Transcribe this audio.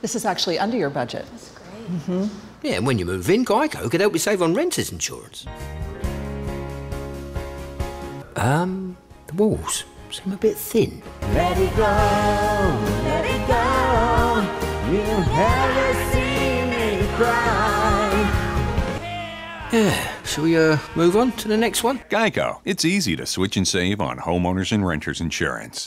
This is actually under your budget. That's great. Yeah, and when you move in, Geico could help you save on renter's insurance. The walls seem a bit thin. Let it go, let it go. You'll never see me cry. Yeah. Shall we move on to the next one? Geico. It's easy to switch and save on homeowners and renters insurance.